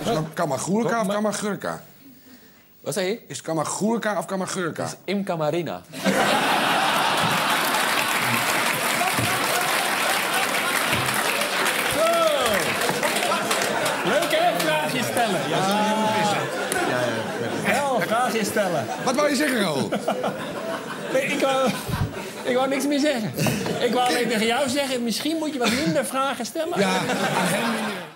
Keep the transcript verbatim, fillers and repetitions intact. Is het nou Kamagurka of Kamagurka? Wat zei je? Is het Kamagurka of Kamagurka? Het is Imkamarina. Stellen. Ja, ja, ja. Vraagjes stellen. Wat wou je zeggen, Raoul? Nee, ik, wou, ik wou niks meer zeggen. Ik wou alleen tegen jou zeggen, misschien moet je wat minder vragen stellen. Ja.